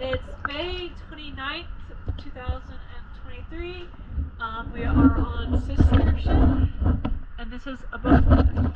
It's May 29th, 2023. We are on Sister Ship, and this is Above Water.